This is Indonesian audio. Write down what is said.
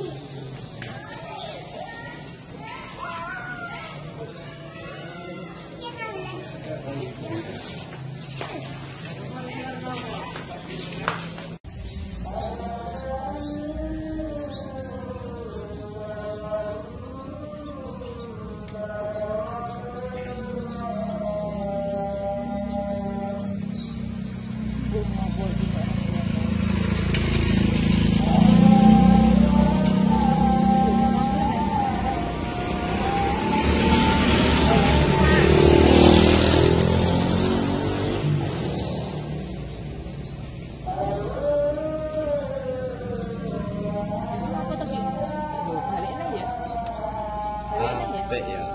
But yeah.